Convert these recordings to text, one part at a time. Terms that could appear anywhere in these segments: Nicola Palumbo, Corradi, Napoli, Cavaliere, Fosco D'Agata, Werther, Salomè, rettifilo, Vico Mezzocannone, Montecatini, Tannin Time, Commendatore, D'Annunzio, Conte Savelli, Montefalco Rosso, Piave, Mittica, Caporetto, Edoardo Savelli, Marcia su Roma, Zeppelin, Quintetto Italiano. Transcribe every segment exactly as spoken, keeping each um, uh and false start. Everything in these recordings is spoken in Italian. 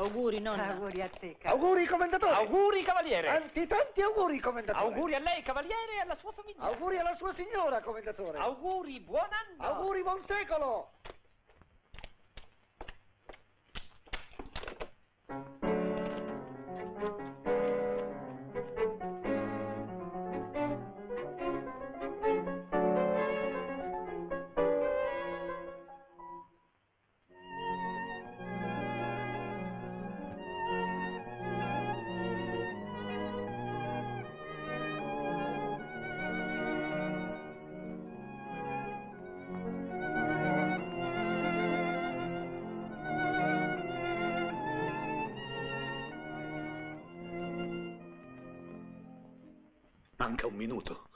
Auguri, nonna. Auguri a te, cavaliere. Auguri, commendatore. Auguri, cavaliere. Tanti, tanti auguri, commendatore. Auguri a lei, cavaliere, e alla sua famiglia. Auguri alla sua signora, commendatore. Auguri, buon anno. Auguri, buon secolo. Manca un minuto.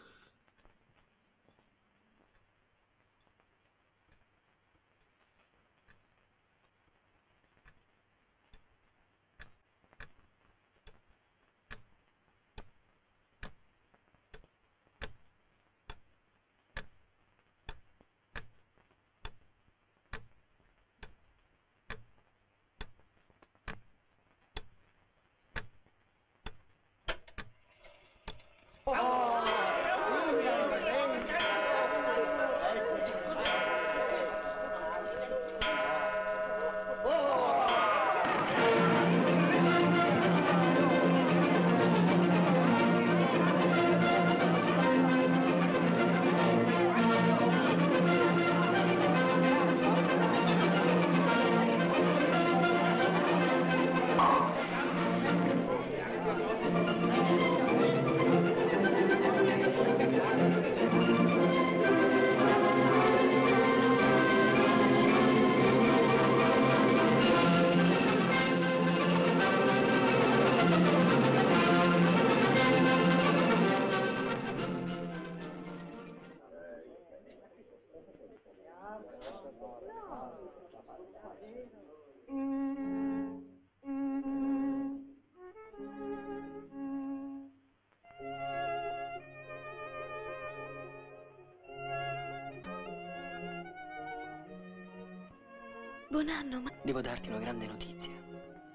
Buon anno, ma... Devo darti una grande notizia.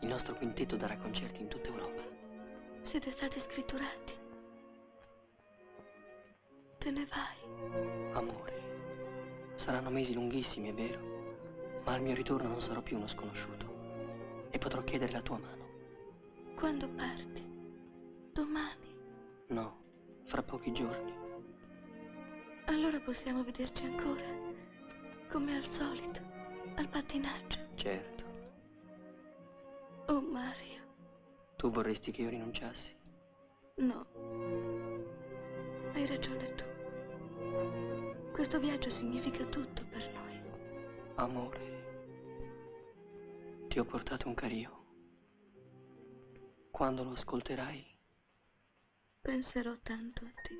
Il nostro quintetto darà concerti in tutta Europa. Siete stati scritturati. Te ne vai. Amore, saranno mesi lunghissimi, è vero, ma al mio ritorno non sarò più uno sconosciuto e potrò chiedere la tua mano. Quando parti? Domani? No, fra pochi giorni. Allora possiamo vederci ancora, come al solito. Al pattinaggio? Certo. Oh, Mario. Tu vorresti che io rinunciassi? No. Hai ragione tu. Questo viaggio significa tutto per noi. Amore, ti ho portato un cario. Quando lo ascolterai, penserò tanto a te.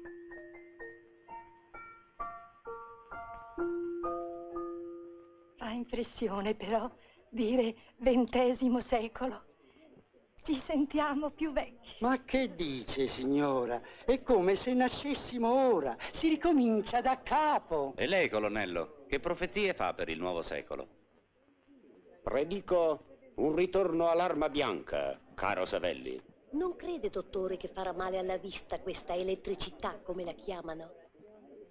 Fa impressione però dire ventesimo secolo. Ci sentiamo più vecchi. Ma che dice, signora? È come se nascessimo ora. Si ricomincia da capo. E lei, colonnello, che profezie fa per il nuovo secolo? Predico un ritorno all'arma bianca, caro Savelli. Non crede, dottore, che farà male alla vista questa elettricità, come la chiamano?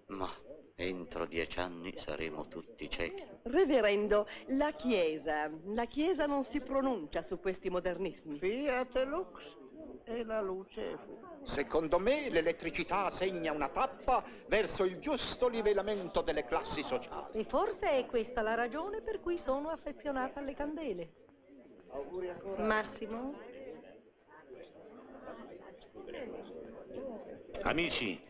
Ma... entro dieci anni saremo tutti ciechi. Reverendo, la Chiesa, la Chiesa non si pronuncia su questi modernismi. Fiat lux, e la luce fu. Secondo me l'elettricità segna una tappa verso il giusto livellamento delle classi sociali. E forse è questa la ragione per cui sono affezionata alle candele. Auguri ancora. Massimo? Amici,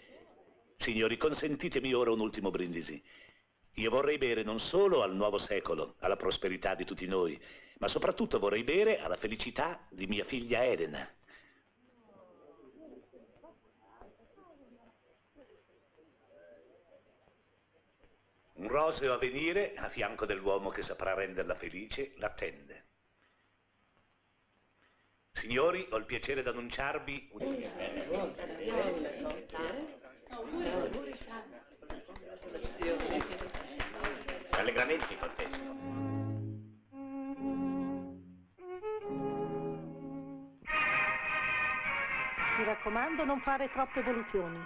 signori, consentitemi ora un ultimo brindisi. Io vorrei bere non solo al nuovo secolo, alla prosperità di tutti noi, ma soprattutto vorrei bere alla felicità di mia figlia Elena. Un roseo a venire, a fianco dell'uomo che saprà renderla felice, l'attende. Signori, ho il piacere di annunciarvi un... Allegramente contesto. Ti raccomando, non fare troppe evoluzioni.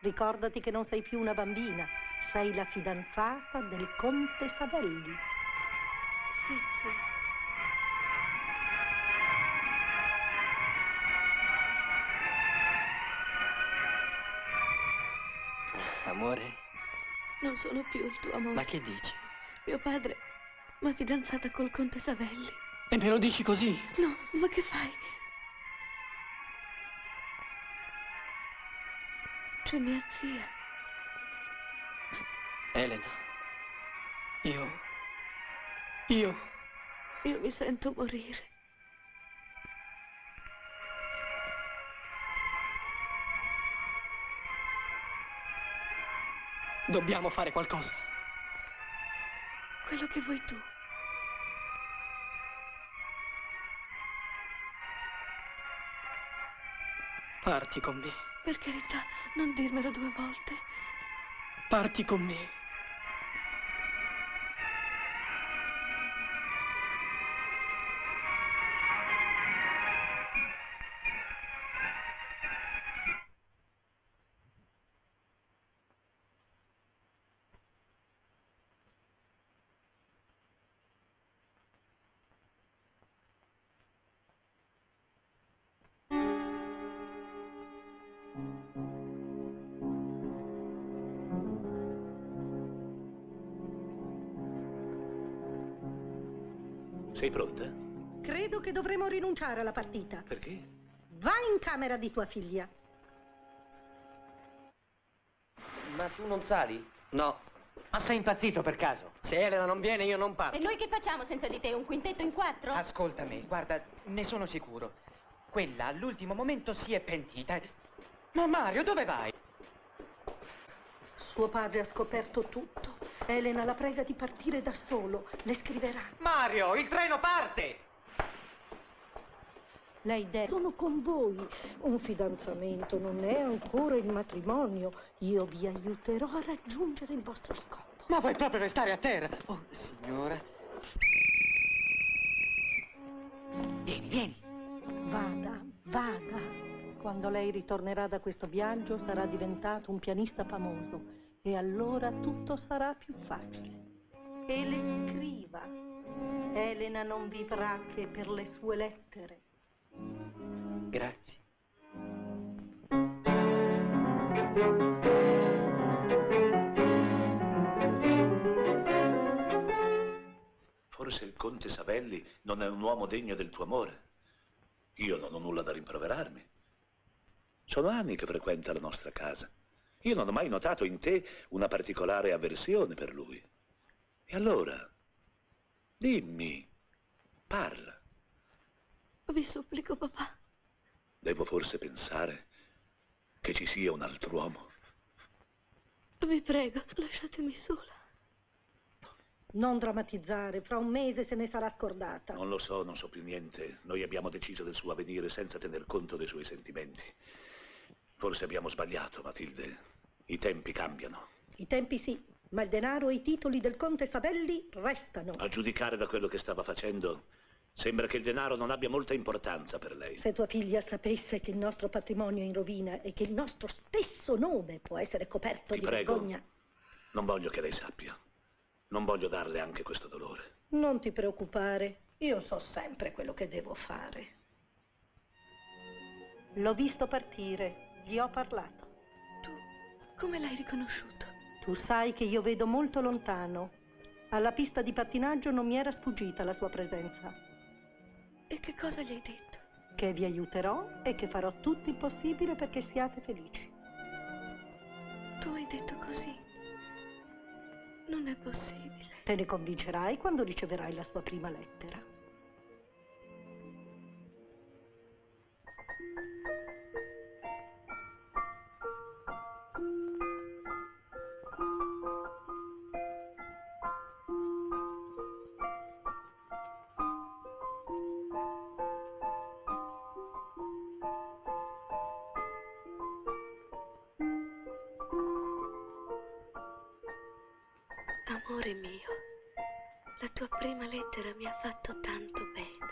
Ricordati che non sei più una bambina, sei la fidanzata del Conte Savelli. Sì, sì. Amore? Non sono più il tuo amore. Ma che dici? Mio padre mi ha fidanzata col Conte Savelli. E me lo dici così? No, ma che fai? C'è mia zia. Elena, io... Io... Io mi sento morire. Dobbiamo fare qualcosa. Quello che vuoi tu. Parti con me. Per carità, non dirmelo due volte. Parti con me. Sei pronta? Credo che dovremo rinunciare alla partita. Perché? Va in camera di tua figlia. Ma tu non sali? No. Ma sei impazzito per caso? Se Elena non viene io non parto. E noi che facciamo senza di te? Un quintetto in quattro? Ascoltami, guarda, ne sono sicuro. Quella all'ultimo momento si è pentita. Ma Mario, dove vai? Suo padre ha scoperto tutto. Elena la prega di partire da solo. Le scriverà. Mario, il treno parte! Lei deve... Sono con voi. Un fidanzamento non è ancora il matrimonio. Io vi aiuterò a raggiungere il vostro scopo. Ma vuoi proprio restare a terra? Oh, signora. Vieni, vieni. Vada, vada. Quando lei ritornerà da questo viaggio sarà diventato un pianista famoso. E allora tutto sarà più facile. E le scriva. Elena non vivrà che per le sue lettere. Grazie. Forse il Conte Savelli non è un uomo degno del tuo amore. Io non ho nulla da rimproverarmi. Sono anni che frequenta la nostra casa. Io non ho mai notato in te una particolare avversione per lui. E allora, dimmi, parla. Vi supplico, papà. Devo forse pensare che ci sia un altro uomo? Vi prego, lasciatemi sola. Non drammatizzare, fra un mese se ne sarà scordata. Non lo so, non so più niente. Noi abbiamo deciso del suo avvenire senza tener conto dei suoi sentimenti. Forse abbiamo sbagliato, Matilde. I tempi cambiano. I tempi sì, ma il denaro e i titoli del Conte Savelli restano. A giudicare da quello che stava facendo, sembra che il denaro non abbia molta importanza per lei. Se tua figlia sapesse che il nostro patrimonio è in rovina e che il nostro stesso nome può essere coperto di vergogna... Ti prego, non voglio che lei sappia. Non voglio darle anche questo dolore. Non ti preoccupare, io so sempre quello che devo fare. L'ho visto partire, gli ho parlato. Tu come l'hai riconosciuto? Tu sai che io vedo molto lontano. Alla pista di pattinaggio non mi era sfuggita la sua presenza. E che cosa gli hai detto? Che vi aiuterò e che farò tutto il possibile perché siate felici. Tu hai detto così? Non è possibile. Te ne convincerai quando riceverai la sua prima lettera. Amore mio, la tua prima lettera mi ha fatto tanto bene.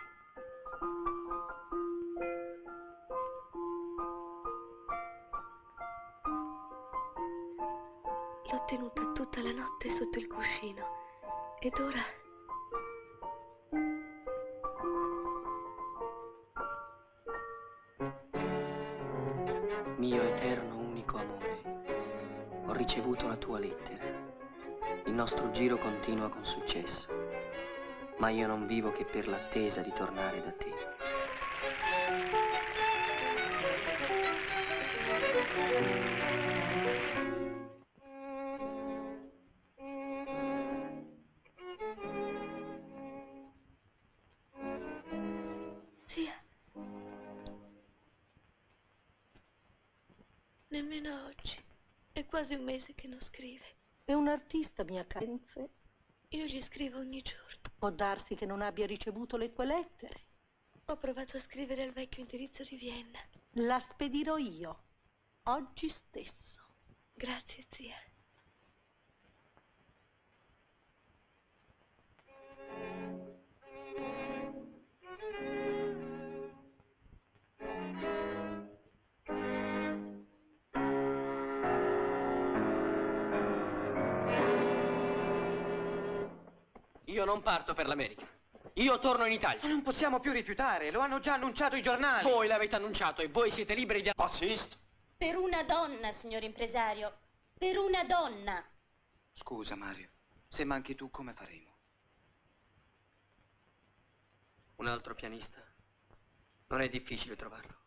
L'ho tenuta tutta la notte sotto il cuscino ed ora... Mio eterno unico amore, ho ricevuto la tua lettera. Il nostro giro continua con successo, ma io non vivo che per l'attesa di tornare da te. Zia, nemmeno oggi, è quasi un mese che non scrive. È un artista, mia Carenze. Io gli scrivo ogni giorno. Può darsi che non abbia ricevuto le tue lettere. Ho provato a scrivere al vecchio indirizzo di Vienna. La spedirò io, oggi stesso. Grazie, zia. Io non parto per l'America. Io torno in Italia. Ma non possiamo più rifiutare, lo hanno già annunciato i giornali. Voi l'avete annunciato e voi siete liberi di... Pazzesco! Per una donna, signor impresario. Per una donna. Scusa, Mario. Se manchi tu, come faremo? Un altro pianista? Non è difficile trovarlo.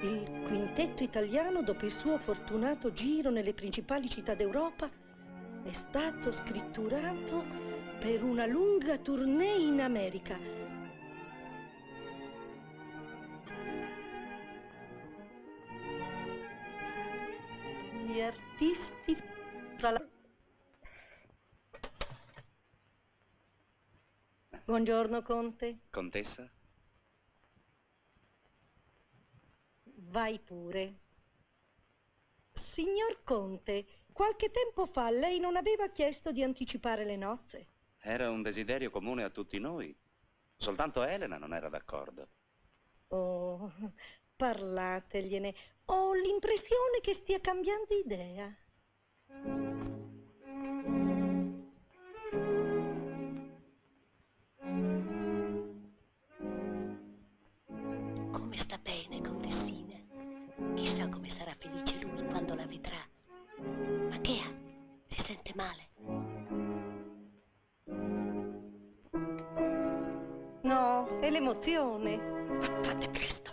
Il Quintetto Italiano, dopo il suo fortunato giro nelle principali città d'Europa, è stato scritturato per una lunga tournée in America. Gli artisti fra la... Buongiorno, Conte. Contessa? Vai pure. Signor Conte, qualche tempo fa lei non aveva chiesto di anticipare le nozze. Era un desiderio comune a tutti noi. Soltanto Elena non era d'accordo. Oh, parlategliene. Ho l'impressione che stia cambiando idea. Come sta bene, Contessina? Chissà come sarà felice lui quando la vedrà. Ma che ha? Si sente male? No, è l'emozione. Ma fate presto .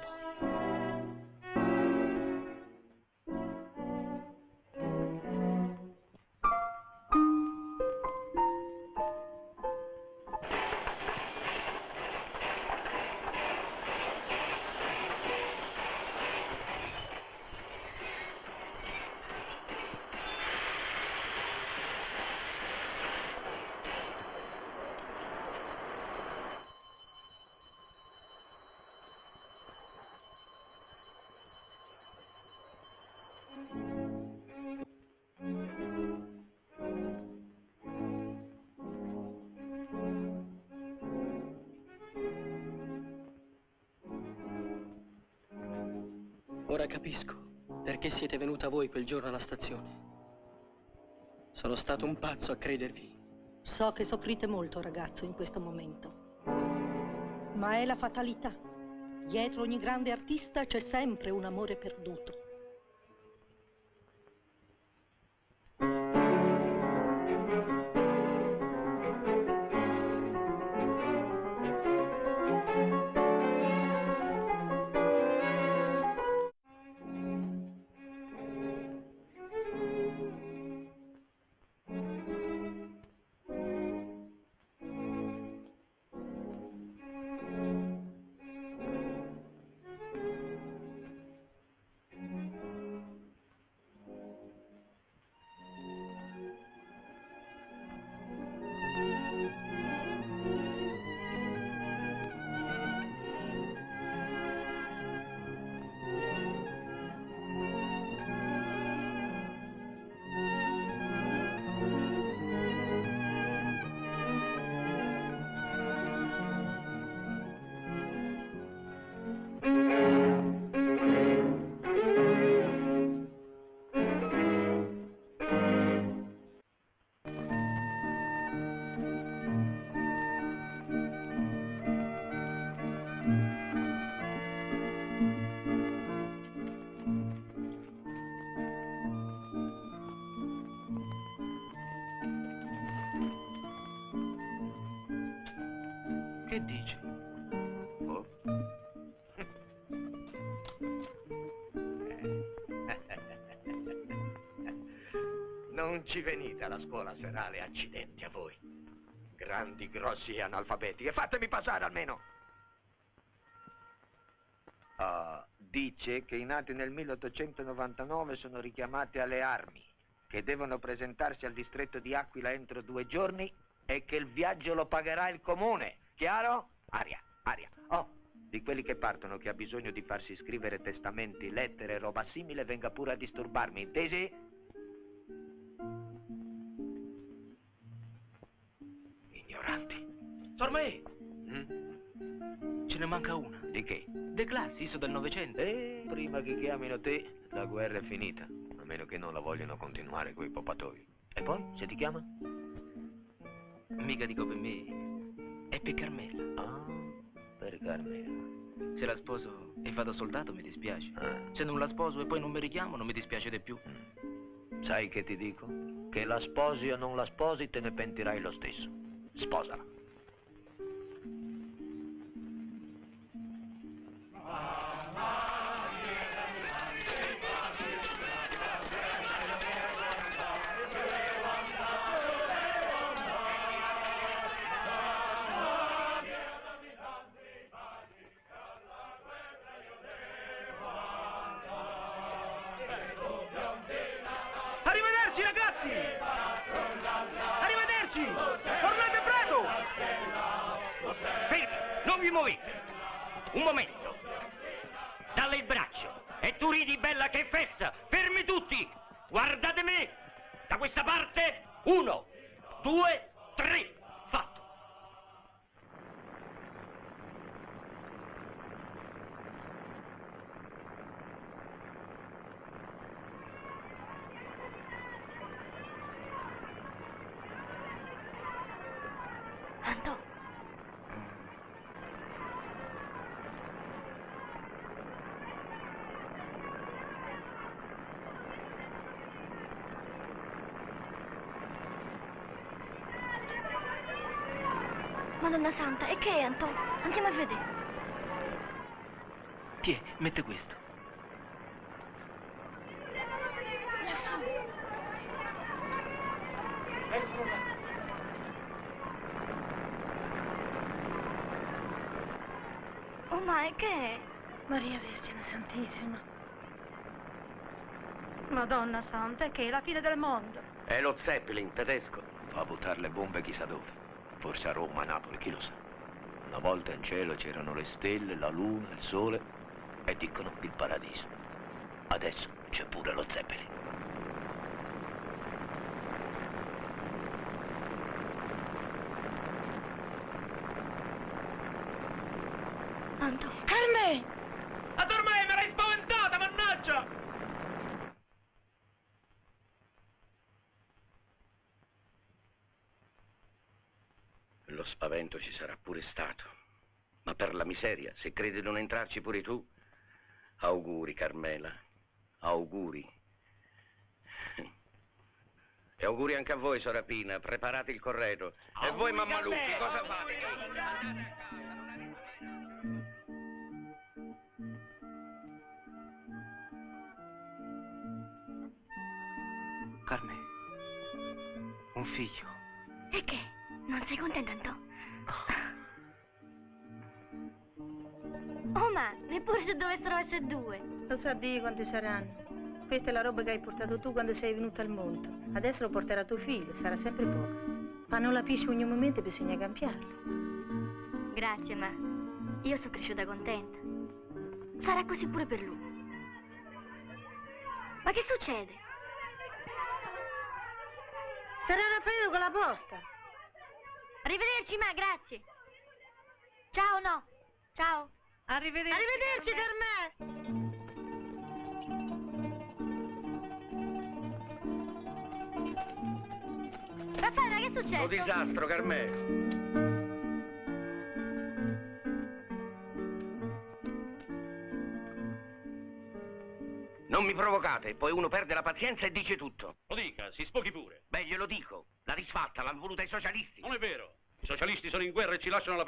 Ora capisco perché siete venuta voi quel giorno alla stazione. Sono stato un pazzo a credervi. So che soffrite molto, ragazzo, in questo momento. Ma è la fatalità. Dietro ogni grande artista c'è sempre un amore perduto. Che dici? Oh. Non ci venite alla scuola serale, accidenti a voi. Grandi, grossi e analfabeti. E fatemi passare almeno. Uh, dice che i nati nel milleottocentonovantanove sono richiamati alle armi, che devono presentarsi al distretto di Aquila entro due giorni e che il viaggio lo pagherà il comune. Chiaro? Aria, aria. Oh, di quelli che partono che ha bisogno di farsi scrivere testamenti, lettere, roba simile, venga pure a disturbarmi, intesi? Ignoranti. Sormai! Mm? Ce ne manca una. Di che? De Class, I S O del Novecento. Eh, prima che chiamino te, la guerra è finita. A meno che non la vogliono continuare coi popatoi. E poi, se ti chiama? Mica dico per me... È per Carmela. Ah, per Carmela. Se la sposo e vado soldato mi dispiace. Ah. Se non la sposo e poi non mi richiamo non mi dispiace di più. Mm. Sai che ti dico? Che la sposi o non la sposi te ne pentirai lo stesso. Sposala. Un momento, dalle il braccio e tu ridi bella che festa, fermi tutti, guardate me, da questa parte uno, due, tre, fatto. Anto. Madonna Santa, e che è, Anto? Andiamo a vedere. Tiè, mette questo. Lassù. Ecco qua. Oh, ma che è? Maria Vergine Santissima. Madonna Santa, che è la fine del mondo. È lo Zeppelin tedesco. Fa buttare le bombe chissà dove. Forse a Roma, a Napoli, chi lo sa. Una volta in cielo c'erano le stelle, la luna, il sole e dicono il paradiso. Adesso c'è pure lo Zeppelin. Anto. Carme! Ma ormai me l'hai spaventata, mannaggia! Lo spavento ci sarà pure stato, Ma per la miseria, se credi non entrarci pure tu, auguri Carmela, auguri. E auguri anche a voi, sora Pina, preparate il corredo. E voi mamma Lucchi, cosa fate? Carmela, un figlio. E che? Non sei contenta, Antonio? Oh ma, neppure se dovessero essere due. Lo so Dio quanti saranno. Questa è la roba che hai portato tu quando sei venuta al mondo. Adesso lo porterà tuo figlio, sarà sempre poco. Ma non la pisci ogni momento, bisogna cambiarla. Grazie, ma io sono cresciuta contenta. Sarà così pure per lui. Ma che succede? Sarà Raffaello con la posta. Arrivederci, ma grazie. Ciao, no. Ciao. Arrivederci. Arrivederci per me. Raffaella, che succede? Un disastro, Carmela. Non mi provocate, poi uno perde la pazienza e dice tutto. Lo dica, si sfochi pure. Beh, glielo dico. La disfatta l'hanno voluta i socialisti. Non è vero. I socialisti sono in guerra e ci lasciano la...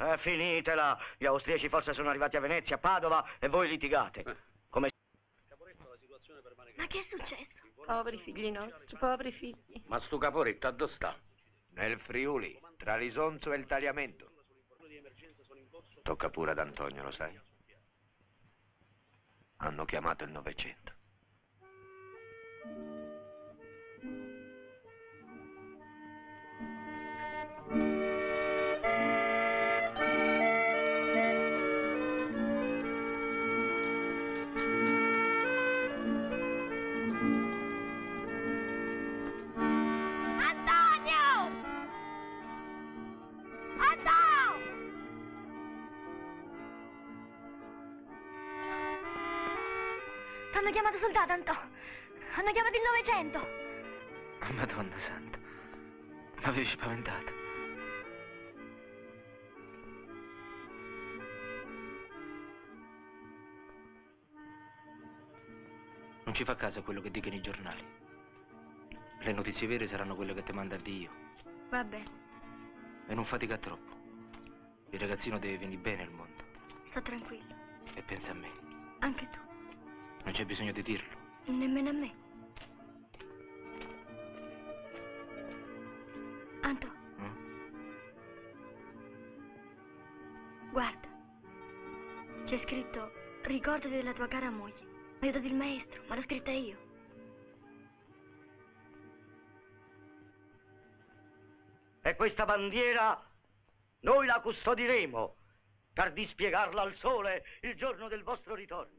Eh, finitela! Gli austriaci forse sono arrivati a Venezia, a Padova e voi litigate. Eh. Come... Ma che è successo? Poveri figli nostri, poveri figli. Ma sto Caporetto, dove sta? Nel Friuli, tra l'Isonzo e il Tagliamento. Tocca pure ad Antonio, lo sai? Hanno chiamato il Novecento. Hanno chiamato soldato, Antò. Hanno chiamato il Novecento. Oh, Madonna Santa, mi avevi spaventato. Non ci fa caso quello che dicono i giornali. Le notizie vere saranno quelle che ti manda Dio. Va bene. E non fatica troppo. Il ragazzino deve venire bene al mondo. Sta tranquillo. E pensa a me. Anche tu. Non c'è bisogno di dirlo. Nemmeno a me. Anto. Mm? Guarda. C'è scritto ricordati della tua cara moglie. Mi ha aiutato il maestro, ma l'ho scritta io. E questa bandiera noi la custodiremo per dispiegarla al sole il giorno del vostro ritorno.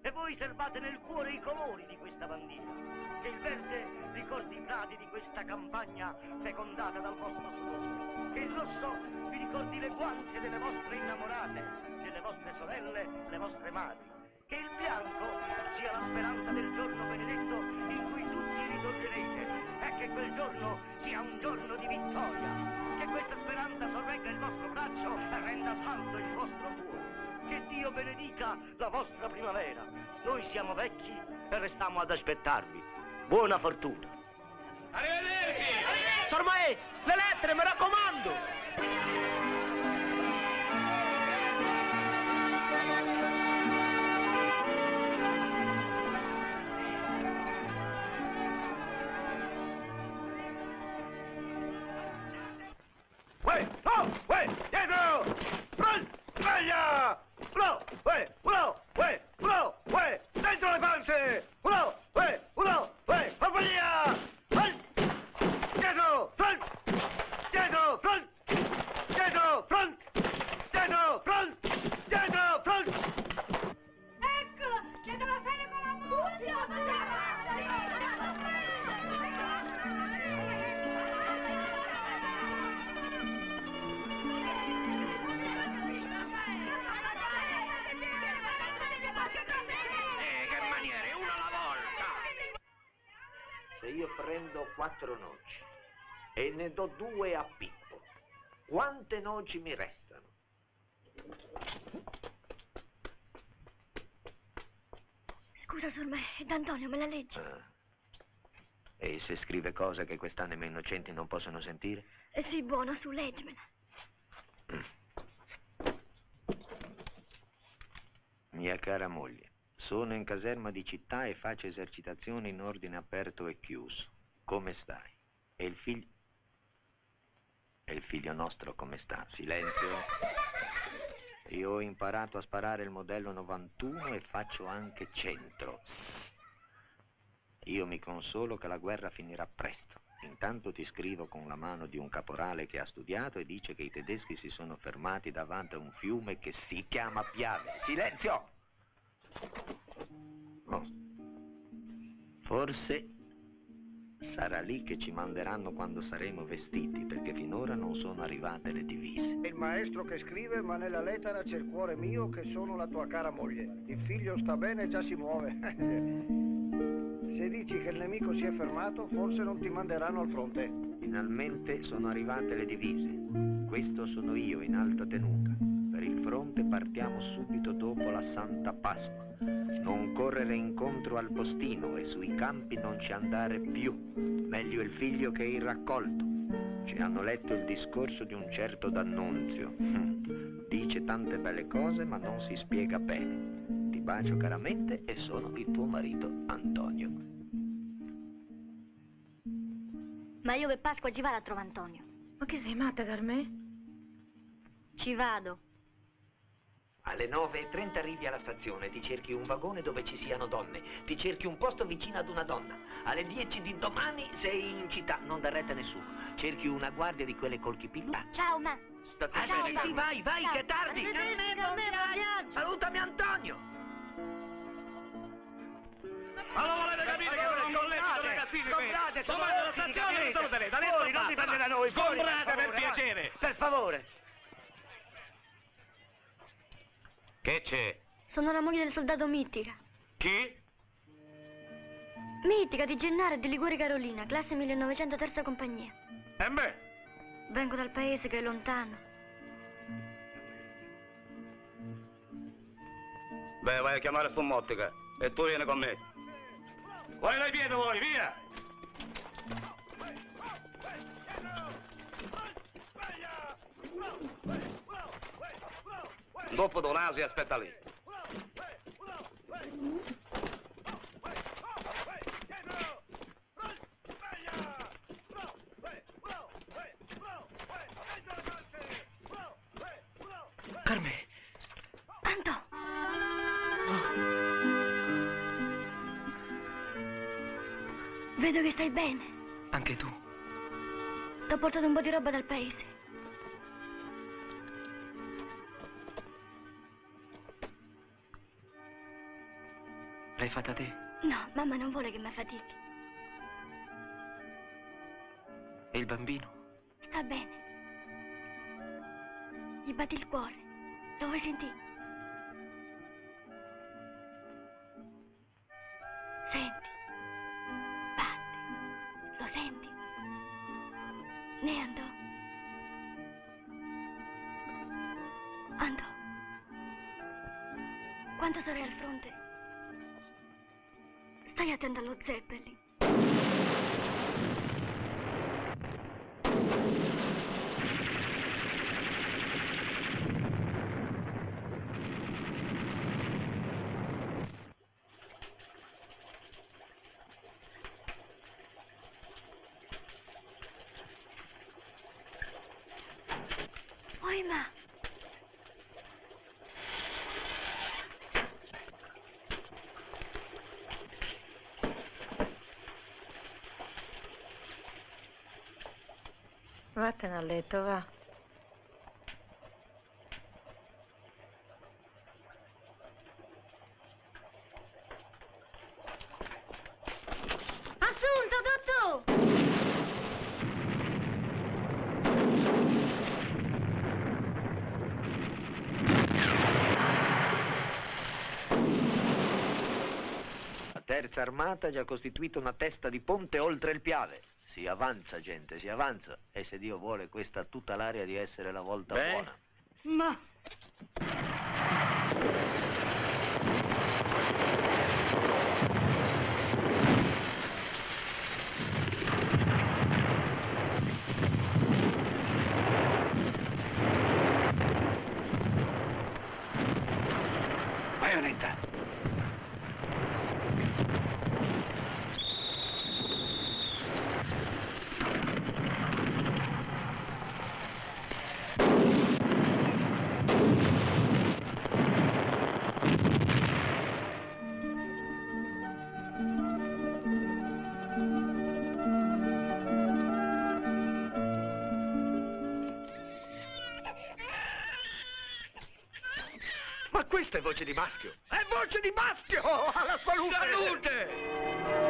E voi servate nel cuore i colori di questa bandiera, che il verde ricordi i prati di questa campagna fecondata dal vostro sudore, che il rosso vi ricordi le guance delle vostre innamorate, delle vostre sorelle, delle vostre madri, che il bianco sia la speranza del giorno benedetto in cui tutti ritornerete, e che quel giorno sia un giorno di vittoria, che questa speranza sorregga il vostro braccio e renda santo il vostro cuore. Che Dio benedica la vostra primavera. Noi siamo vecchi e restiamo ad aspettarvi. Buona fortuna. Arrivederci! Arrivederci. Sor Maestro, le lettere, mi raccomando! Uè, oh, uè, dietro! Pronto, sveglia! Uno, uè, uno, uè, uno, uè, dentro le panze! Uno, uè, uno, uè, compagnia! Dietro, front! Dietro, front! Dietro, front! Dietro, front! Dietro, front! Eccolo! Dietro la serie con la io prendo quattro noci e ne do due a Pippo quante noci mi restano. Scusa, Salomè, D'Antonio me la legge. Ah. E se scrive cose che quest'anima innocenti non possono sentire? Eh sì, buono, su, leggimela. Mm. Mia cara moglie, sono in caserma di città e faccio esercitazioni in ordine aperto e chiuso. Come stai? E il figlio... E il figlio nostro come sta? Silenzio. Io ho imparato a sparare il modello novantuno e faccio anche centro. Io mi consolo che la guerra finirà presto. Intanto ti scrivo con la mano di un caporale che ha studiato e dice che i tedeschi si sono fermati davanti a un fiume che si chiama Piave. Silenzio! Oh. Forse sarà lì che ci manderanno quando saremo vestiti, perché finora non sono arrivate le divise. Il maestro che scrive, ma nella lettera c'è il cuore mio che sono la tua cara moglie. Il figlio sta bene e già si muove. Se dici che il nemico si è fermato, forse non ti manderanno al fronte. Finalmente sono arrivate le divise. Questo sono io in alta tenuta. Per il fronte partiamo subito dopo la Santa Pasqua. Non correre incontro al postino e sui campi non ci andare più. Meglio il figlio che il raccolto. Ci hanno letto il discorso di un certo D'Annunzio. Dice tante belle cose ma non si spiega bene. Ti bacio caramente e sono il tuo marito Antonio. Ma io per Pasqua ci vado a trovare Antonio. Ma che sei matta per me? Ci vado. Alle nove e trenta arrivi alla stazione, ti cerchi un vagone dove ci siano donne, ti cerchi un posto vicino ad una donna. Alle dieci di domani sei in città, non dar retta a nessuno. Cerchi una guardia di quelle col chipino. Ciao, ma... State... Ah, ciao, sì, sì, vai, vai, ciao. Che è tardi! Non è per me, vai! Salutami Antonio! Ma lo volete capire? Comprate, comprate la stazione, salutale, da voi, non dipende da noi. Comprate per piacere, per favore. Che c'è? Sono la moglie del soldato Mittica. Chi? Mittica di Gennaro e di Liguori Carolina, classe millenovecento, terza compagnia. E me? Vengo dal paese che è lontano. Beh, vai a chiamare sto Mottica e tu vieni con me. Vai dai piedi voi, via! Dopo Donasi aspetta lì. Carmè! Anto! Vedo che stai bene. Anche tu. Ti ho portato un po' di roba dal paese. L'hai fatta te? No, mamma non vuole che mi affatichi. E il bambino? Sta bene. Gli batti il cuore. Lo vuoi sentire? Senti. Ne andò. Andò. Quando sarai al fronte, stai attento allo Zeppelin. Vattene a letto, va. Assunto, tutto! La terza armata ha già costituito una testa di ponte oltre il Piave. si avanza, gente, si avanza. E se Dio vuole, questa ha tutta l'aria di essere la volta Beh. buona. Ma... Questa è voce di maschio! È voce di maschio! Alla salute! Salute!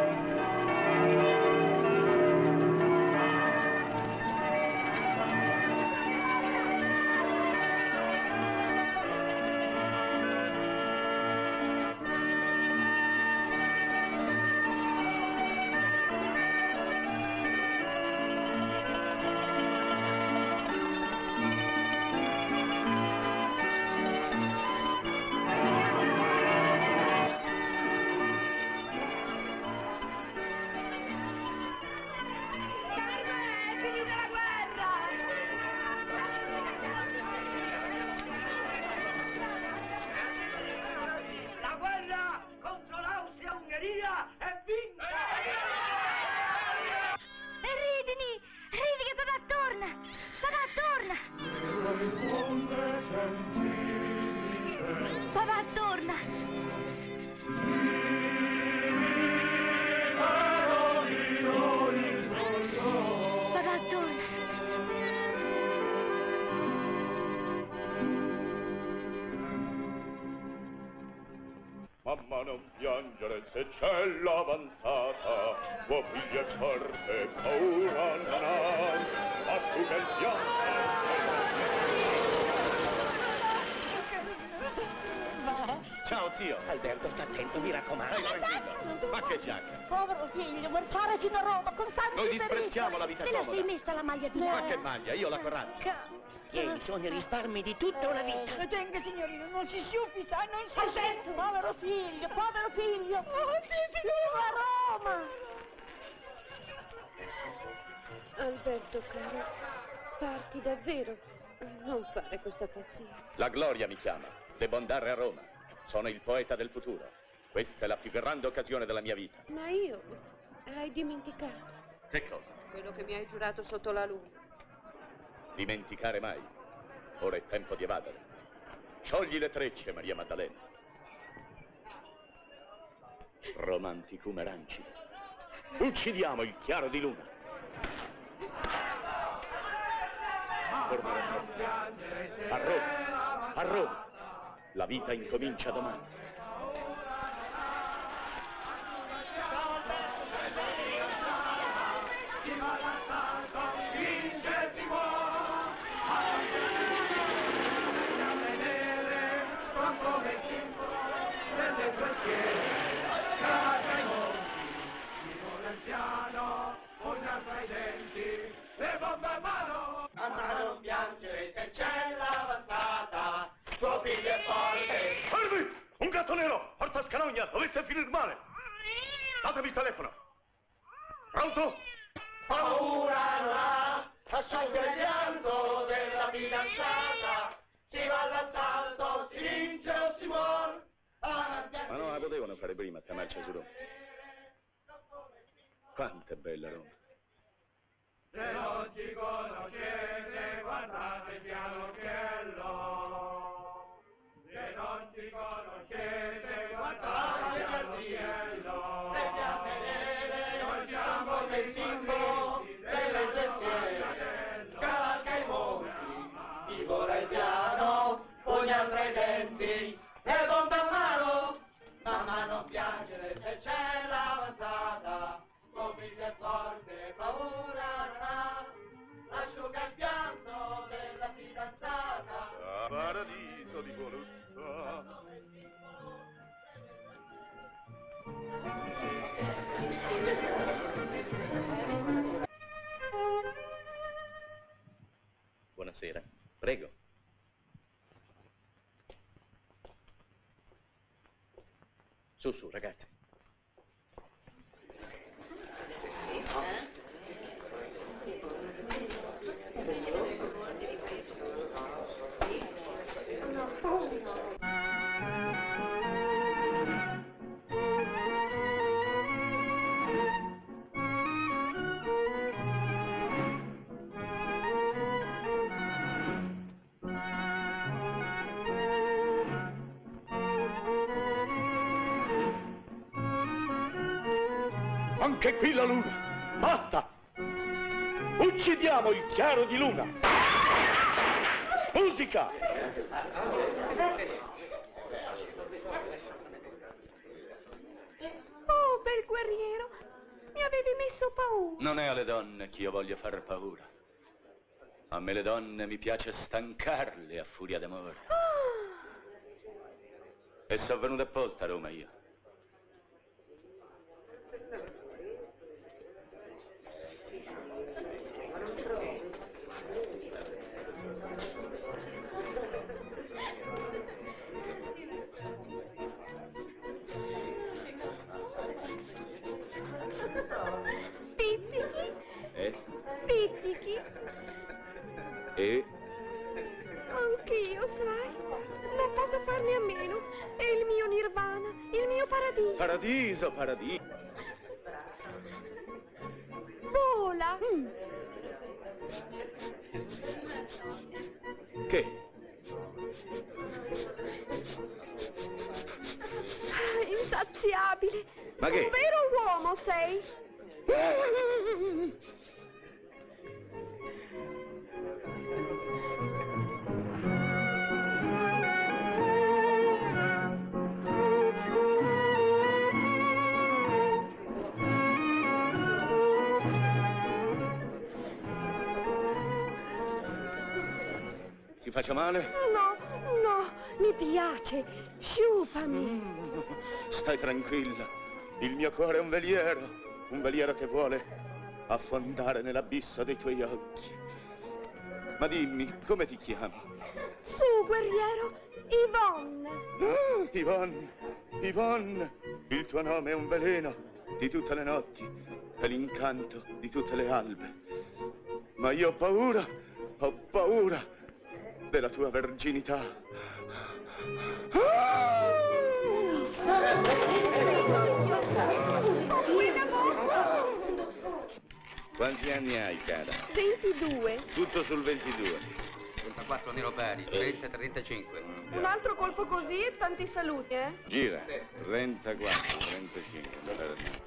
Mamma non piangere se c'è l'avanzata, tua figlia è forte, paura non hai, asciuga il pianto. Ciao zio. Alberto, sta attento, mi raccomando. Dai, ma che giacca. Povero figlio, marciare fino a Roma con tanti pericoli. Noi disprezziamo la vita comoda. Te la sei messa la maglia di lei. Ma che maglia, io la coraggio. Penso ne risparmi di tutta una vita. Tenga, signorino, non si sciuffita, non si sente. Povero figlio, povero figlio. Oh, sì, figlio, a Roma. Alberto, caro, parti davvero. Non fare questa pazzia. La gloria mi chiama. Devo andare a Roma. Sono il poeta del futuro. Questa è la più grande occasione della mia vita. Ma io... hai dimenticato. Che cosa? Quello che mi hai giurato sotto la luna. Dimenticare mai. Ora è tempo di evadere. Sciogli le trecce, Maria Maddalena. Romanticume rancide. Uccidiamo il chiaro di luna. Tornare a Roma. A Roma. A Roma. La vita incomincia domani. Mamma non piangere se c'è l'avanzata, tuo figlio è forte. Fermi! Un gatto nero, porta scanogna, dovesse finir male. Datemi il telefono. Pronto? Paura non ha, asciuga il pianto della fidanzata. Si va all'assalto, si vince o si muore. Ma non la potevano fare prima, sta marcia su Roma. Quanto è bella Roma. Se non ci conoscete, guardate piano piello. Se non ci conoscete, guardate piano piello. Se piano vedere, non siamo del simbolo della gestione. Cavalca i monti, vivola il piano, pugna tra i denti. E bomba a mano, mamma non piangere se c'è l'avanzata. Tuo figlio è forte, paura non ha, asciuga il pianto della fidanzata. Paradiso di volontà, stasera. Prego. Su, su, ragazzi. Anche qui la luna! Basta! Uccidiamo il chiaro di luna! Musica! Oh, bel guerriero! Mi avevi messo paura! Non è alle donne che io voglio far paura. A me le donne mi piace stancarle a furia d'amore. Oh. E sono venuto apposta a Roma io. Pizzichi? E? Anch'io, sai, non posso farne a meno. È il mio nirvana, il mio paradiso. Paradiso, paradiso. Vola. Mm. Che? Ah, insaziabile. Ma che? Un vero uomo sei. Mm. Ti faccio male? No, no, mi piace. Sciupami. Mm, stai tranquilla. Il mio cuore è un veliero. Un veliero che vuole affondare nell'abisso dei tuoi occhi. Ma dimmi, come ti chiami? Su, guerriero, Yvonne. No, Yvonne, Yvonne. Il tuo nome è un veleno di tutte le notti e l'incanto di tutte le albe. Ma io ho paura, ho paura della tua verginità. Ah! Quanti anni hai, cara? ventidue. Tutto sul ventidue. trentaquattro nero pari, trenta, trentacinque. Un altro colpo così e tanti saluti, eh? Gira. trentaquattro, trentacinque.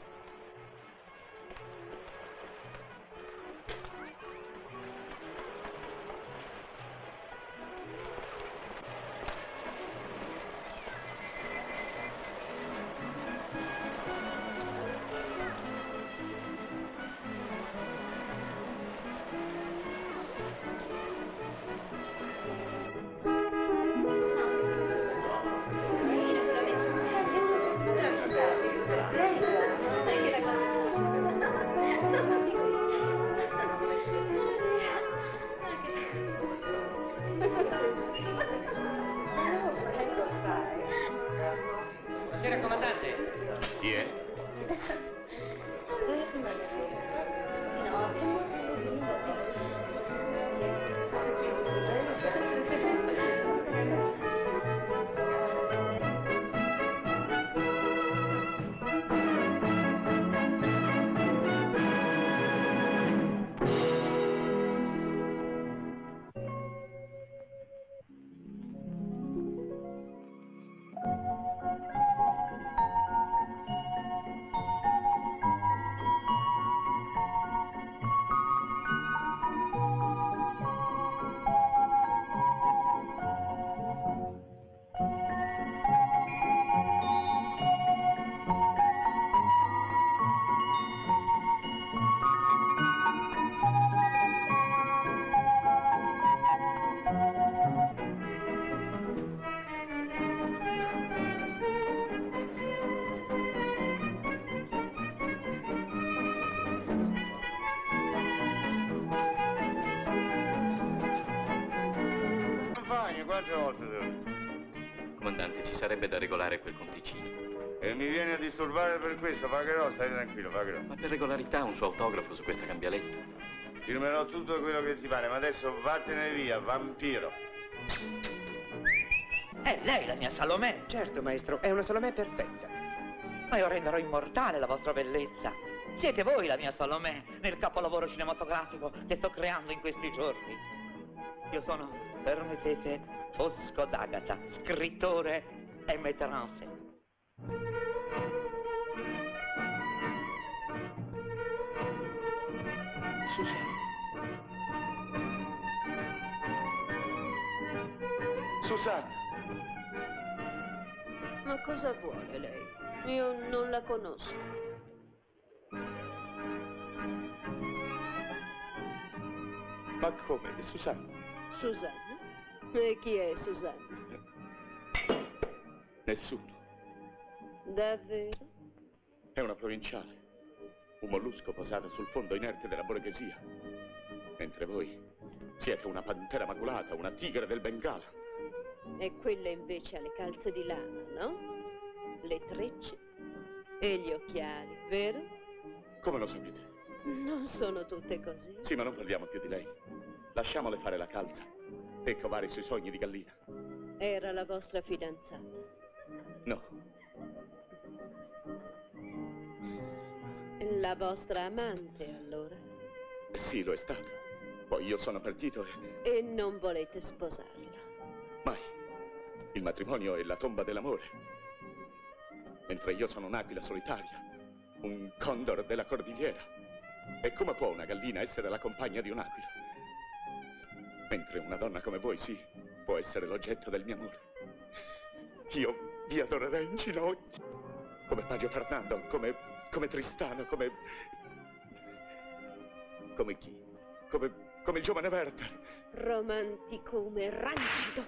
Comandante, ci sarebbe da regolare quel conticino. E mi viene a disturbare per questo? Pagherò, stai tranquillo, pagherò. Ma per regolarità un suo autografo su questa cambialetta. Firmerò tutto quello che ti pare, ma adesso vattene via, vampiro. È lei la mia Salomè? Certo, maestro, è una Salomè perfetta. Ma io renderò immortale la vostra bellezza. Siete voi la mia Salomè, nel capolavoro cinematografico che sto creando in questi giorni. Io sono, permettete, Fosco D'Agata, scrittore e maître-en-scène. Susan. Susan. Ma cosa vuole lei? Io non la conosco. Ma come, Susan? Susan? E chi è Susanna? Nessuno. Davvero? È una provinciale. Un mollusco posato sul fondo inerte della borghesia. Mentre voi siete una pantera maculata, una tigre del Bengala. E quella invece ha le calze di lana, no? Le trecce e gli occhiali, vero? Come lo sapete? Non sono tutte così. Sì, ma non parliamo più di lei. Lasciamole fare la calza e covare sui sogni di gallina. Era la vostra fidanzata? No. La vostra amante, allora? Sì, lo è stata. Poi io sono partito e... E non volete sposarla? Mai. Il matrimonio è la tomba dell'amore. Mentre io sono un'aquila solitaria, un condor della cordigliera. E come può una gallina essere la compagna di un'aquila? Mentre una donna come voi, sì, può essere l'oggetto del mio amore. Io vi adorerei in ginocchio, come Mario Fernando, come, come Tristano, come... Come chi? Come, come il giovane Werther. Romanticume rancido.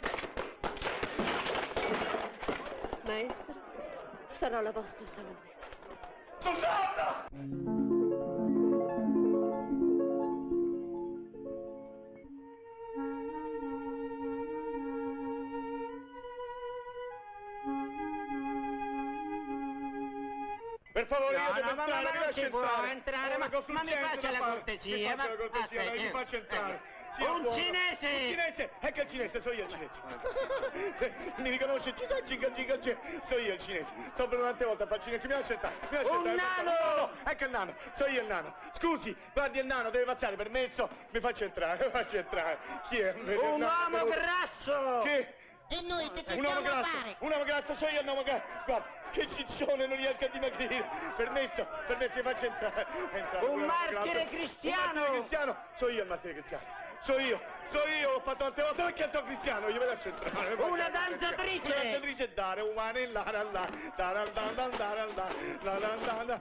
Maestro, sarò la vostra salute. Susanna! Per favore, no, io devo no, entrare, ma non ci può entrare, ma, ma mi faccia la cortesia, ma... Mi faccia la cortesia, ah, ma mi faccia entrare. Eh, un buono. Cinese! Un cinese! Ecco il cinese, sono io il cinese. Mi riconosce, giga, giga, giga, giga, sono io il cinese. Sto per un'altra volta a fare il cinese, mi lascia entrare. Mi lascia un entrare, nano! No, no, ecco il nano, sono io il nano. Scusi, guardi il nano, deve passare, permesso. Mi faccia entrare, mi faccia entrare. Chi è? Un nano, uomo devo... grasso! Che? E noi che ci stiamo a fare? Un uomo grasso, sono io il uomo grasso. Guarda. Che ciccione, non riesco a dimagrire. Permesso, permesso, mi faccio entrare. entrare un martire cristiano. Un martire cristiano. So io il martire cristiano. So io, so io, ho fatto tante volte perché sono cristiano. Io me la centrare. Una danzatrice. Una danzatrice dare, umana in là, là, là. Non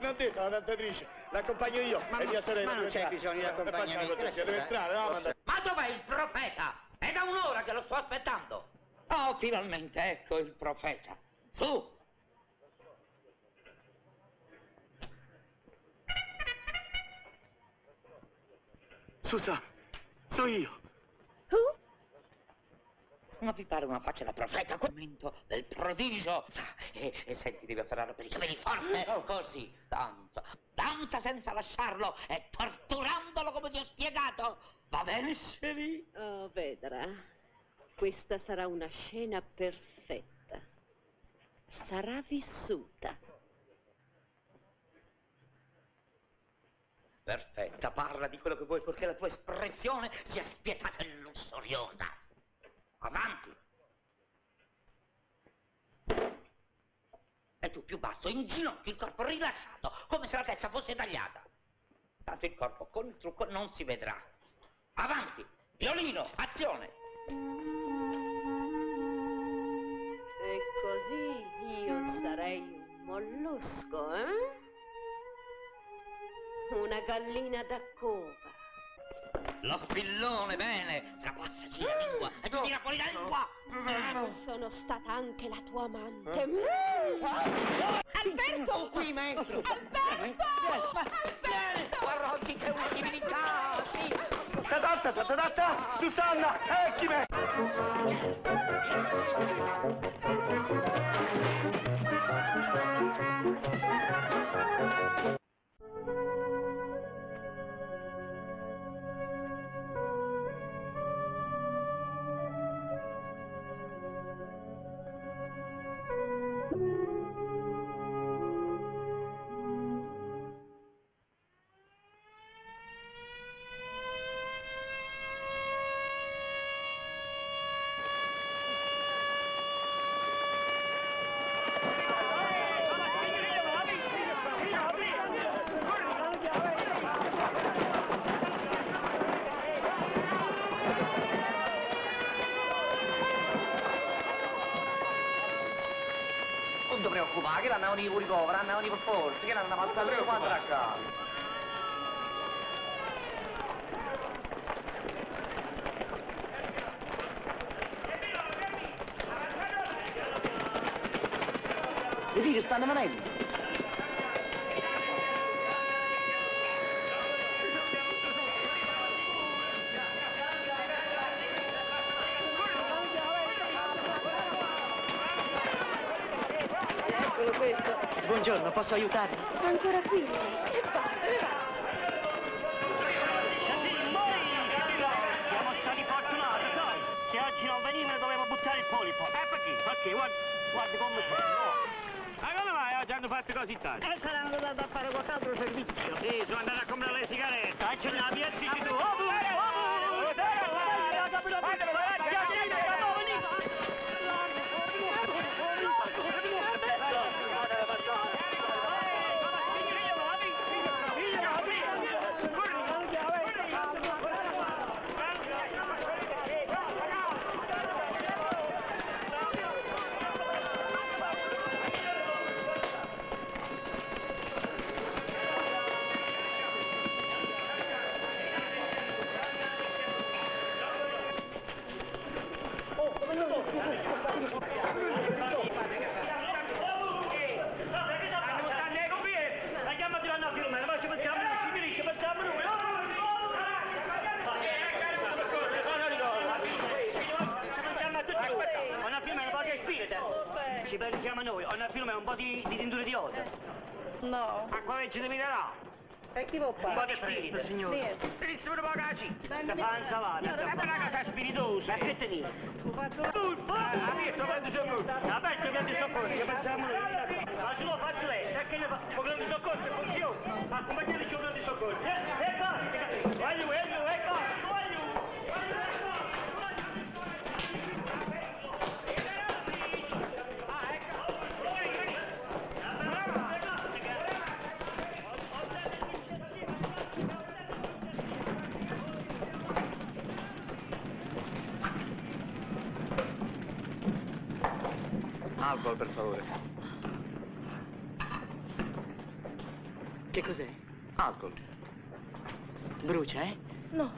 ha detto la danzatrice. L'accompagno io. Ma non c'è bisogno di accompagnamento. Deve entrare, no? Ma dov'è il profeta? È da un'ora che lo sto aspettando. Oh, finalmente, ecco il profeta. Su. Susan, sono io. Oh? Ma vi pare una faccia da profeta? Commento del prodigio. E, e senti, devi afferrarlo per i capelli forte. Oh. Così, tanto, tanto senza lasciarlo e torturandolo come ti ho spiegato. Va bene, Sherry? Oh, vedrà. Questa sarà una scena perfetta. Sarà vissuta. Perfetta, parla di quello che vuoi purché la tua espressione sia spietata e lussuriosa. Avanti. E tu più basso, in ginocchio, il corpo rilasciato, come se la testa fosse tagliata. Tanto il corpo con il trucco non si vedrà. Avanti, violino, azione. E così io sarei un mollusco, eh? Una gallina da cova. Lo spillone, bene. Trapassaci la lingua e tu tira fuori la lingua. Sono stata anche la tua amante. Alberto! Qui, maestro. Alberto! Alberto! Guarda oggi c'è una divinità. Tadatta, tadatta, Susanna, ecchime. Che l'hanno di ricovero, hanno di per forza, che l'hanno passato per quattro a casa. Vedi che stanno venendo. Questo. Buongiorno, posso aiutarvi? Ancora qui? Che fa? Dove va? Siamo stati fortunati, sai? Se oggi non venivano dovevo buttare il polipo. Eh, perché? Perché? Guarda, guarda come sono. Ma come mai oggi hanno fatto così tanto? Eh, saranno andati a fare qualc'altro servizio. Sì, sono andato a comprare le sigarette. Faccio la mia zitto. Oh, oh, oh, un po' di spirito, signore. Spirizzone un po' caci. Sta panzalata. È una cosa spiritosa. Ma che te dico? Tulfo! Aperto, quando sono aperto, quando sono corso. Pensiamo noi. Ma se lo faccio lei, è che ne fa? Con il soccorso funziona. Ma accompagnate il giorno di soccorso. E basta. Voglio, voglio, e basta. Voglio. Alcol, per favore. Che cos'è? Alcol. Brucia, eh? No.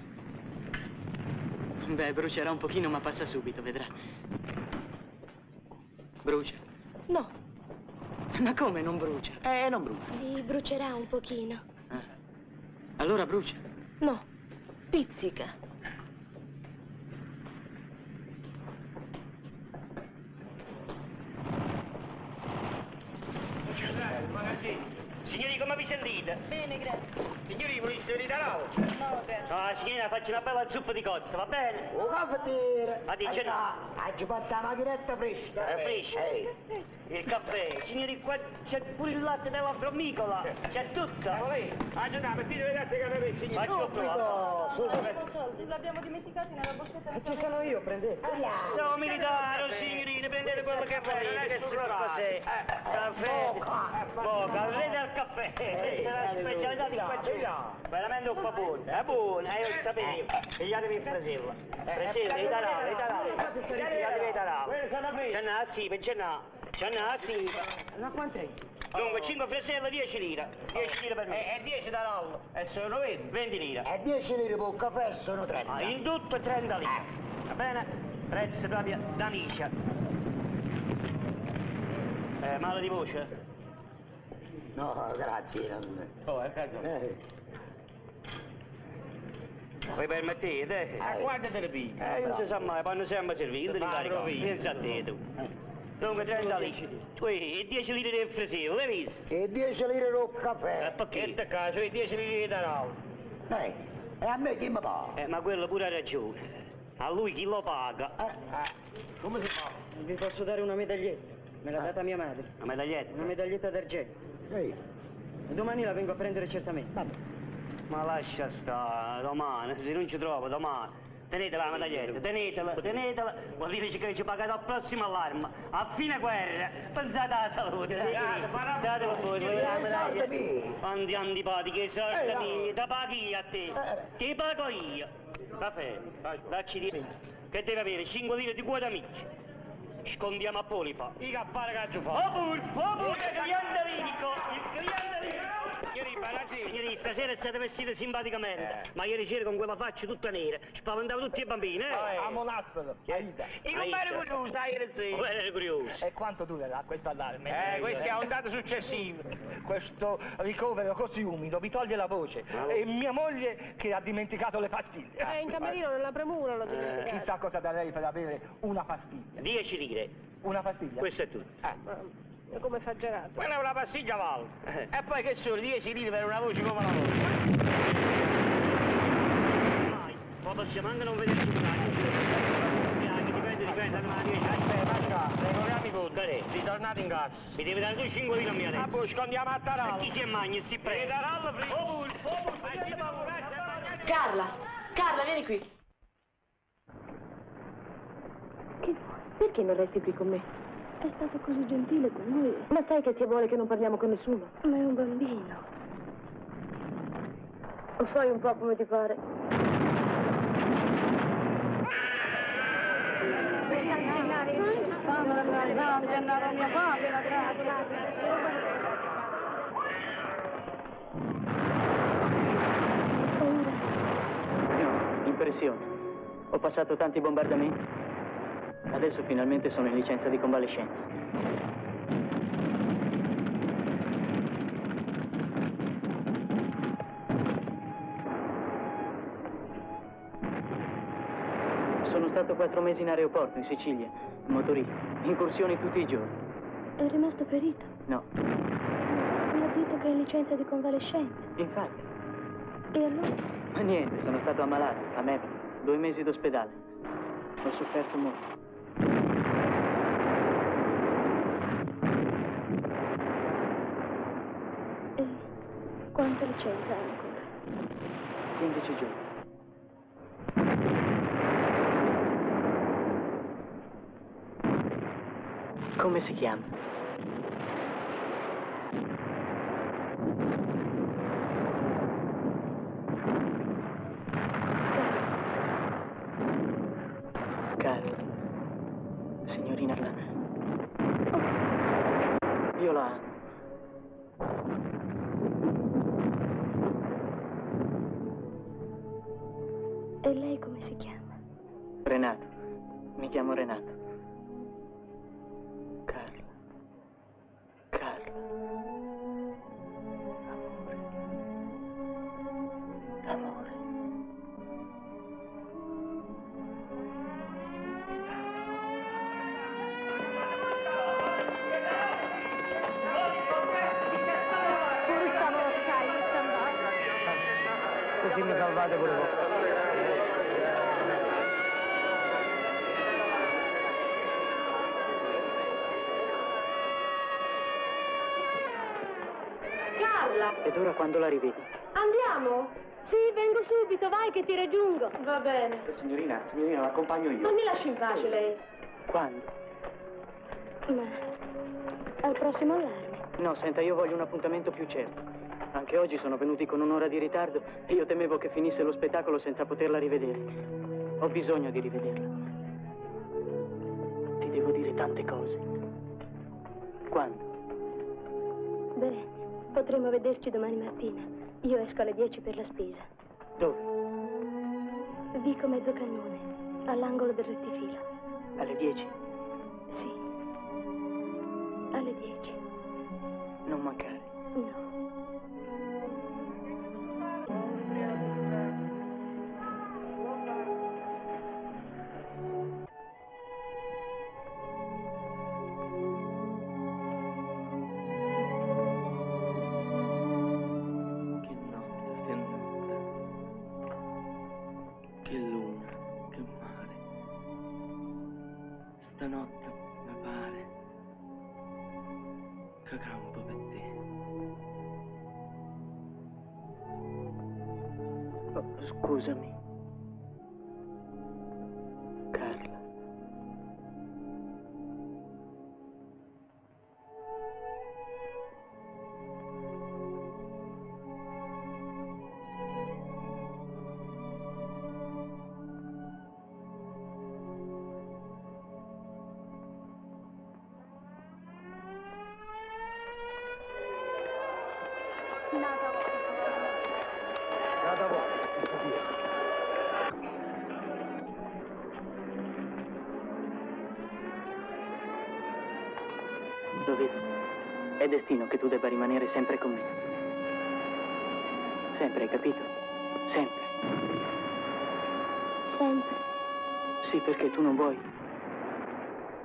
Beh, brucerà un pochino, ma passa subito, vedrà. Brucia? No. Ma come non brucia? Eh, non brucia. Sì, brucerà un pochino. Ah. Allora brucia? No. Pizzica. Bene, grazie. Signori, volessi venire da là? No, va bene. No, signora, faccio una bella zuppa di cozza, va bene? Oh, caffettiere! Ma dice no. Oggi porta la macchinetta fresca. È fresca? Il caffè. Signori, qua c'è pure il latte della formicola. C'è tutto. Ma lei? Oggi no, mettete le latte che avete, signori. Faccio provare. L'abbiamo dimenticato nella borsetta. Ma ci sono io, prendete. Sono militare, signorine, prendete quello che volete. Non è che si fa sei. Caffè. Boca, vede al caffè. Specialità di qua, veramente un po' buona, è buona, io lo sapevo. Pigliatevi il Brasile, Brasile, l'Italia, l'Italia, pigliatevi l'Italia. C'è una sipa, c'è una, c'è una sipa. Ma quant'è? Dunque, cinque freselle, dieci lire, dieci lire per me. E dieci da rollo, e sono venti. venti lire. E dieci lire per il caffè sono trenta. In tutto trenta lire, va bene? Prezzo proprio da liscia. Eh, male di voce? No, grazie, non... Oh, è caso. Eh. Mi permettete? A quante te le pigli? Eh, non si sa mai, quando siamo a servire, ti ricarico, pensa a te tu. Dunque trenta litri, e dieci litri di refresco, hai visto? E dieci litri di caffè. E perché? Che caso, e dieci litri di tarau. Eh, e a me chi mi paga? Eh, ma quello pure ha ragione. A lui chi lo paga? Eh, come si fa? Vi posso dare una medaglietta, me l'ha data mia madre. Una medaglietta? Una medaglietta d'argento. Sì. Domani la vengo a prendere certamente. Vabbè. Ma lascia stare, domani, se non ci trovo domani, tenetela la medaglietta, tenetela, tenetela, vuol dire che ci pagate al prossimo allarme, a fine guerra, pensate alla salute, pensate voi, la medaglietta. Quanti antipatici, che sorta mia, te paghi io a te, ti pago io. Caffè, dacci di me, che deve avere cinque lire di quota amici. Scondiamo a Polipa. I cappare caccio fa. Oppure, oppure, il cliente Vico, il cliente Vico. Ieri, buonasera. Ieri stasera è stata vestita simpaticamente, eh. ma ieri sera con quella faccia tutta nera spaventava tutti i bambini, eh? Ah, eh. A monastero. Aida. E come ero curioso, ieri sera. Come ero curioso. E quanto durerà questa allarme? Eh, questa è ondata successiva. Questo ricovero così umido mi toglie la voce. Ah. E mia moglie che ha dimenticato le pastiglie. Eh, in camerino, nella premura l'ho dimenticato. Eh. Chissà cosa darei per avere una pastiglia. Dieci lire. Una pastiglia? Questo è tutto. Eh. È come esagerato. Quella è una pastiglia vale. Eh. E poi che sono dieci lire per una voce come la voce. Ma possiamo anche non vedere più tanto. Dipende, dipende, dipende. Aspetta, aspetta. Se proviamo i conti, ritornate in casa. Mi devi dare tu cinque lire a mia adesso. Ma poi scondiamo a Tarallo. E chi si è magno si prende. Carla, Carla, vieni qui. Che perché non resti qui con me? È stato così gentile con lui. Ma sai che ti vuole che non parliamo con nessuno? Ma è un bambino. O fai un po' come ti pare. No, impressione. Ho passato tanti bombardamenti. Adesso finalmente sono in licenza di convalescenza. Sono stato quattro mesi in aeroporto, in Sicilia, motorista, incursioni tutti i giorni. È rimasto ferito? No. Mi ha detto che è in licenza di convalescenza. Infatti. E allora? Ma niente, sono stato ammalato, a me, due mesi d'ospedale. Ho sofferto molto. Quanto licenza hai ancora? quindici giorni. Come si chiama? Carla. Signorina Carla. Oh. Io la amo. E lei come si chiama? Renato. Mi chiamo Renato. Carla. Carla. Amore. Amore. Purista mortai, questa andata. Così mi salvate pure voi. Ed ora quando la rivedi? Andiamo? Sì, vengo subito, vai che ti raggiungo. Va bene. Signorina, signorina, l'accompagno io. Non mi lasci in pace lei. Quando? Ma al prossimo allarme. No, senta, io voglio un appuntamento più certo. Anche oggi sono venuti con un'ora di ritardo e io temevo che finisse lo spettacolo senza poterla rivedere. Ho bisogno di rivederla. Ti devo dire tante cose. Quando? Bene. Potremmo vederci domani mattina. Io esco alle dieci per la spesa. Dove? Vico Mezzocannone, all'angolo del rettifilo. Alle dieci? Sì. Alle dieci. Non mancare. No. stanotte, mi pare. Cagà un po' per te. Oh, scusami. Carla. Lo vedo. È destino che tu debba rimanere sempre con me. Sempre, hai capito? Sempre. Sempre. Sì, perché tu non vuoi.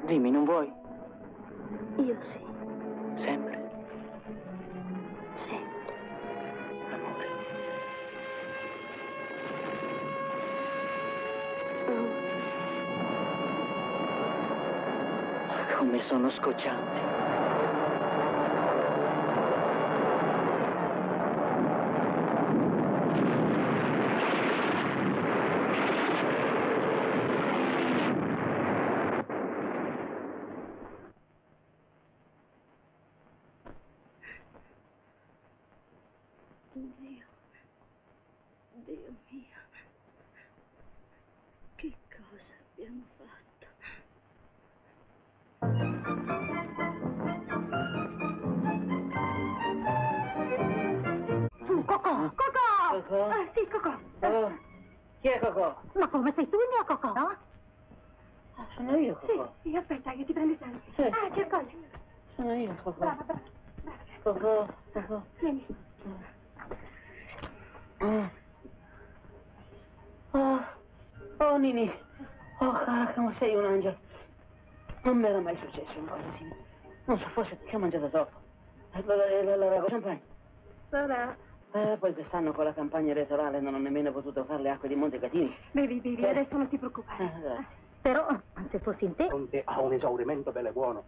Dimmi, non vuoi? Io sì. Sempre. Come sono scoccianti. Dio, Dio mio, che cosa abbiamo fatto? Cocò, Cocò! Cocò? Ah, sì, Cocò. Oh, chi è Cocò? Ma come, sei tu il mio Cocò? No? Ah, sono io, Cocò. Sì, sì, aspetta, che ti prendo il sangue. Sì. Ah, cerco il... Sono io, Cocò. Brava, brava, brava. Cocò, Cocò. Vieni. Oh, oh, Nini. Oh, cara, come sei un angelo. Non mi era mai successo una cosa simile. Non so, forse perché ho mangiato troppo. Allora, champagne. Allora... Eh, poi quest'anno con la campagna elettorale non ho nemmeno potuto fare le acque di Montecatini. Bevi, bevi, eh. adesso non ti preoccupare. Eh, eh. Però, se fossi in te... Conte ha un esaurimento bello e buono.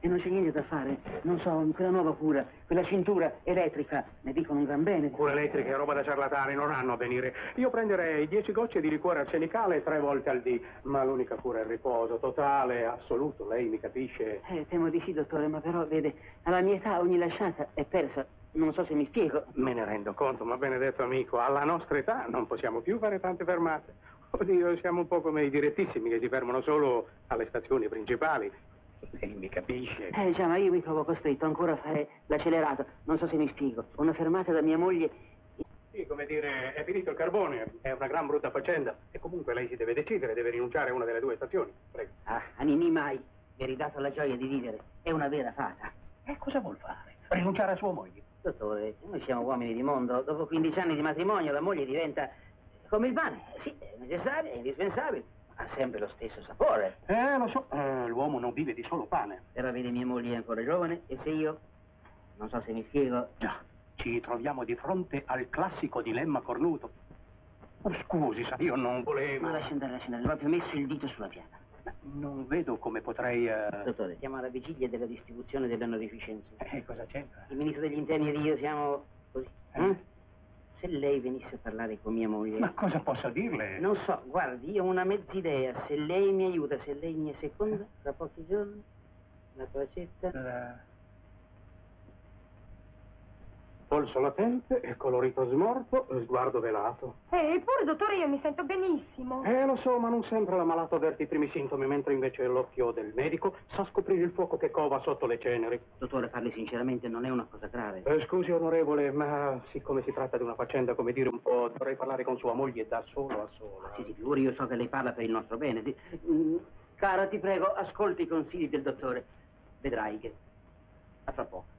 E non c'è niente da fare, non so, quella nuova cura, quella cintura elettrica, ne dicono un gran bene. Cura elettrica è roba da ciarlatani, non hanno a venire. Io prenderei dieci gocce di liquore arsenicale tre volte al dì, ma l'unica cura è il riposo, totale, assoluto, lei mi capisce? Eh, temo di sì, dottore, ma però, vede, alla mia età ogni lasciata è persa. Non so se mi spiego. Me ne rendo conto, ma benedetto amico, alla nostra età non possiamo più fare tante fermate. Oddio, siamo un po' come i direttissimi che si fermano solo alle stazioni principali. Lei mi capisce? Eh già, ma io mi trovo costretto ancora a fare l'accelerato. Non so se mi spiego. Una fermata da mia moglie... Sì, come dire, è finito il carbone, è una gran brutta faccenda. E comunque lei si deve decidere, deve rinunciare a una delle due stazioni. Prego. Ah, a Ninì mai. Mi ha ridato la gioia di vivere. È una vera fata. E cosa vuol fare? Rinunciare a sua moglie? Dottore, noi siamo uomini di mondo. Dopo quindici anni di matrimonio la moglie diventa come il pane. Sì, è necessario, è indispensabile, ma ha sempre lo stesso sapore. Eh, lo so, eh, l'uomo non vive di solo pane. Però vede, mia moglie è ancora giovane e se io, non so se mi spiego... Già, ci troviamo di fronte al classico dilemma cornuto. Oh, scusi, sa, io non volevo... Ma lascia andare, lascia andare, proprio messo il dito sulla piana. Non vedo come potrei... Uh... Dottore, siamo alla vigilia della distribuzione delle onorificenze. Eh, cosa c'entra? Il ministro degli interni ed io siamo così. Eh? Eh? Se lei venisse a parlare con mia moglie... Ma cosa posso dirle? Non so, guardi, io ho una mezz'idea. Se lei mi aiuta, se lei mi asseconda, eh? Tra pochi giorni, la placetta... La... Polso latente e colorito smorto, sguardo velato. Eh, eppure, dottore, io mi sento benissimo. Eh, lo so, ma non sempre l'ammalato avverte i primi sintomi, mentre invece l'occhio del medico sa scoprire il fuoco che cova sotto le ceneri. Dottore, parli sinceramente, non è una cosa grave. Eh, scusi, onorevole, ma siccome si tratta di una faccenda, come dire, un po', dovrei parlare con sua moglie da solo a solo. Sì, sicuro, io so che lei parla per il nostro bene. Di... Cara, ti prego, ascolti i consigli del dottore. Vedrai che... A fra poco.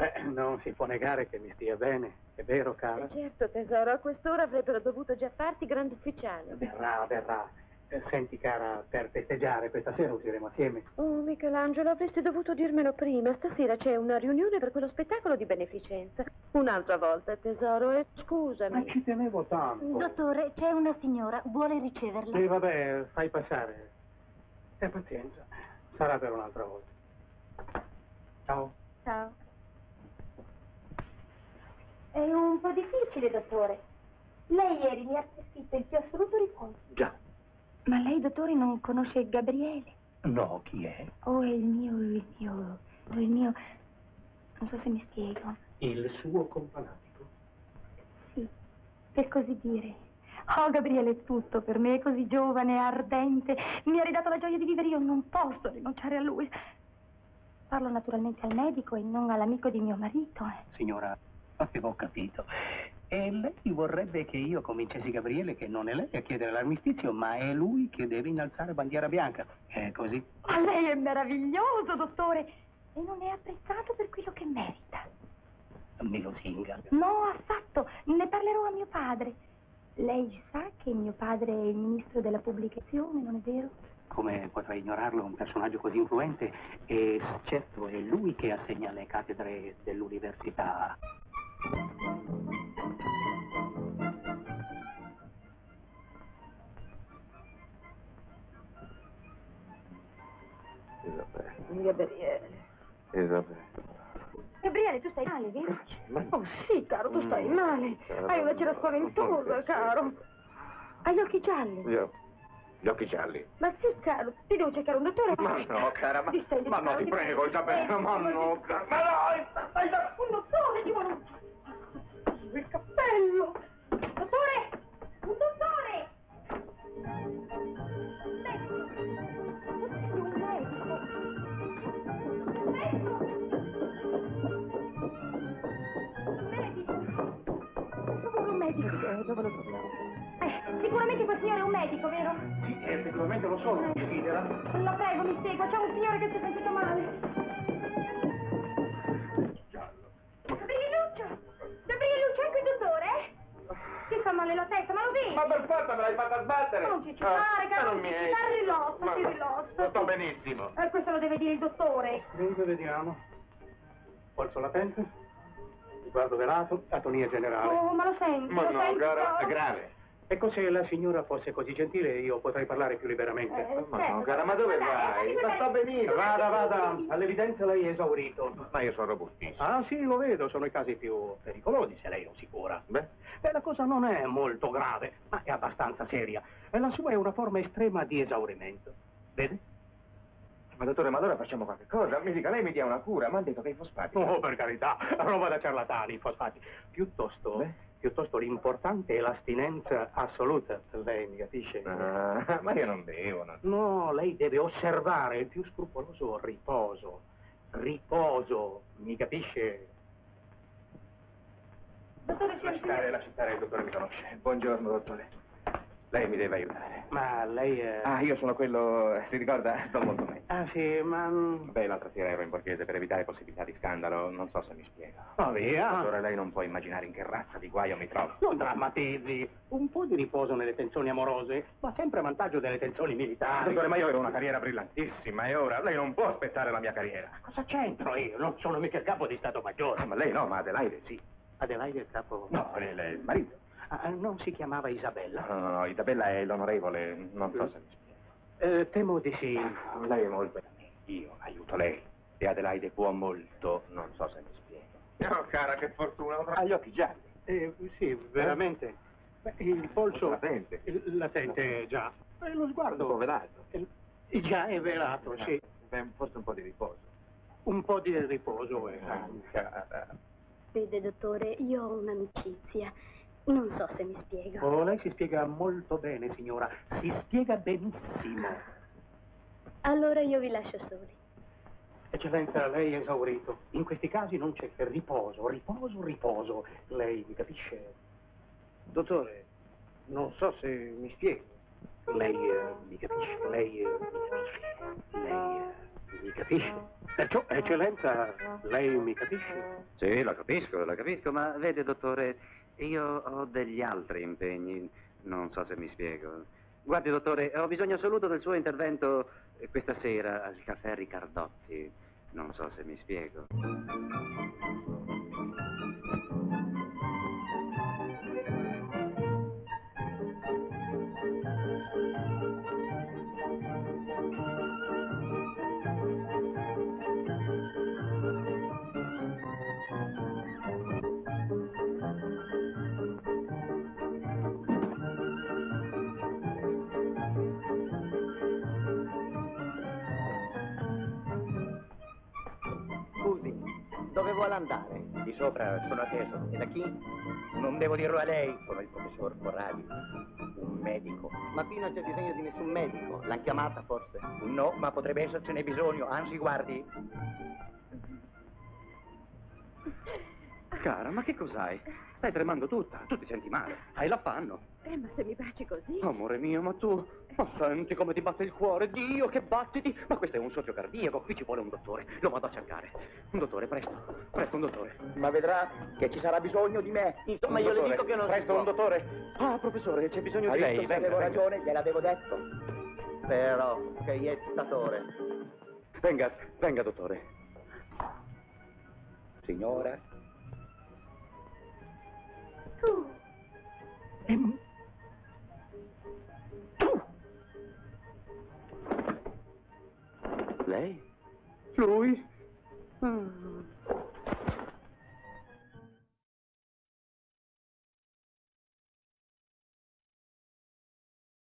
Beh, non si può negare che mi stia bene, è vero, cara? Certo, tesoro, a quest'ora avrebbero dovuto già farti grande ufficiale. Verrà, verrà. Senti, cara, per festeggiare questa sera usciremo assieme. Oh, Michelangelo, avresti dovuto dirmelo prima. Stasera c'è una riunione per quello spettacolo di beneficenza. Un'altra volta, tesoro, e scusami. Ma ci tenevo tanto. Dottore, c'è una signora, vuole riceverla. Sì, vabbè, fai passare. E pazienza, sarà per un'altra volta. Ciao. Ciao. È un po' difficile, dottore. Lei ieri mi ha prescritto il più assoluto riposo. Già. Ma lei, dottore, non conosce Gabriele? No, chi è? Oh, è il mio, il mio, il mio... non so se mi spiego. Il suo companatico? Sì, per così dire. Oh, Gabriele è tutto per me, così giovane, ardente. Mi ha ridato la gioia di vivere, io non posso rinunciare a lui. Parlo naturalmente al medico e non all'amico di mio marito. Signora, avevo capito. E lei vorrebbe che io convincessi Gabriele che non è lei a chiedere l'armistizio, ma è lui che deve innalzare bandiera bianca. È così? Ma lei è meraviglioso, dottore! E non è apprezzato per quello che merita. Me lo singa? No, affatto. Ne parlerò a mio padre. Lei sa che mio padre è il ministro della pubblicazione, non è vero? Come potrei ignorarlo, un personaggio così influente. E certo, è lui che assegna le cattedre dell'università. Gabriele. Gabriele. Gabriele, tu stai male, vero? Oh sì, caro, tu stai male. Hai una cera spaventosa, caro. Hai gli occhi gialli. Io. Gli occhi gialli. Ma sì, caro, ti devo cercare un dottore. Ma no, cara, ma, Distenditi, ma no, ti prego, Isabella, ma no, cara. Ma no, Isabella, un dottore, ti vuole un... il cappello. Dottore, un dottore. Dove lo troviamo? Eh, sicuramente quel signore è un medico, vero? Sì, effettivamente lo sono, desidera. La prego, mi segua, c'è un signore che si è sentito male. Gabrieluccio! Gabrieluccio, ecco il dottore? Ti fa male la testa, ma lo vedi? Ma per forza me l'hai fatta sbattere! Non ci fare, ah, caro, non mi è... rilosso, ma... ti rilosso. Sto benissimo. Eh, questo lo deve dire il dottore. Dunque, vediamo. Polso latente. Guardo velato, atonia generale. Oh, ma lo sento, ma lo no, sento. Cara, è grave. Ecco, se la signora fosse così gentile, io potrei parlare più liberamente. Eh, ma certo. No, cara, ma dove vai? Ma sta benissimo. Vada, vada, all'evidenza lei è esaurito. Ma io sono robustissimo. Ah, sì, lo vedo, sono i casi più pericolosi, se lei non si cura. Beh, Beh la cosa non è molto grave, ma è abbastanza seria. E la sua è una forma estrema di esaurimento. Vede? Ma dottore, ma allora facciamo qualche cosa? Mi dica, lei mi dia una cura, mi ha detto che i fosfati... Oh, per carità, roba da ciarlatani, i fosfati. Piuttosto, piuttosto l'importante è l'astinenza assoluta, lei mi capisce? Ah, ma io non bevo, no? No, lei deve osservare il più scrupoloso riposo. Riposo, mi capisce? Dottore, lasci stare, lasci stare, il dottore mi conosce. Buongiorno, dottore. Lei mi deve aiutare. Ma lei è... Ah, io sono quello... si ricorda? Sto molto meglio. Ah, sì, ma... Beh, l'altra sera ero in borghese per evitare possibilità di scandalo. Non so se mi spiego. Ma via! Allora lei non può immaginare in che razza di guaio mi trovo. Non drammatizzi. Un po' di riposo nelle tensioni amorose, ma sempre a vantaggio delle tensioni militari. Dottore, ma io avevo una carriera brillantissima e ora lei non può aspettare la mia carriera. Ma cosa c'entro io? Non sono mica il capo di Stato Maggiore. Ah, ma lei no, ma Adelaide sì. Adelaide è il capo... No, lei è il marito. Ah, non si chiamava Isabella? No, no, no, Isabella è l'onorevole, non so se mi spiego. Eh, temo di sì. Ah, lei è molto... Io aiuto lei. E Adelaide può molto, non so se mi spiego. No, cara, che fortuna. Ha gli occhi gialli. Eh, sì, veramente. Eh? Il polso... Latente. Latente, già. E lo sguardo... Un po' velato. Eh, già è velato, eh, sì. Beh, forse un po' di riposo. Un po' di riposo, eh. Ah, cara. Vede, dottore, io ho un'amicizia. Non so se mi spiego. Oh, lei si spiega molto bene, signora. Si spiega benissimo. Allora io vi lascio soli. Eccellenza, lei è esaurito. In questi casi non c'è che riposo, riposo, riposo. Lei mi capisce? Dottore, non so se mi spiego. Lei eh, mi capisce, lei eh, mi capisce, lei eh, mi capisce. Perciò, eccellenza, lei mi capisce? Sì, la capisco, la capisco, ma vede, dottore... Io ho degli altri impegni, non so se mi spiego. Guardi, dottore, ho bisogno assoluto del suo intervento questa sera al caffè Riccardotti. Non so se mi spiego. Dove vuole andare? Di sopra, sono atteso. E da chi? Non devo dirlo a lei. Sono il professor Corradi, un medico. Ma qui non c'è bisogno di nessun medico. L'ha chiamata forse? No, ma potrebbe essercene bisogno. Anzi, guardi. Cara, ma che cos'hai? Stai tremando tutta. Tu ti senti male. Hai l'affanno. Eh, ma se mi baci così... Amore mio, ma tu... Ma senti come ti batte il cuore, Dio, che battiti! Ma questo è un socio cardiaco, qui ci vuole un dottore, lo vado a cercare. Un dottore, presto, presto un dottore. Ma vedrà che ci sarà bisogno di me. Insomma, un io dottore. Le dico che non... Presto un dottore. Ah, professore, c'è bisogno ah, di lei. Io avevo ragione, gliel'avevo detto. Però, che iettatore. Venga, venga, dottore. Signora. Tu. Ehm... Lei? Lui? Ah.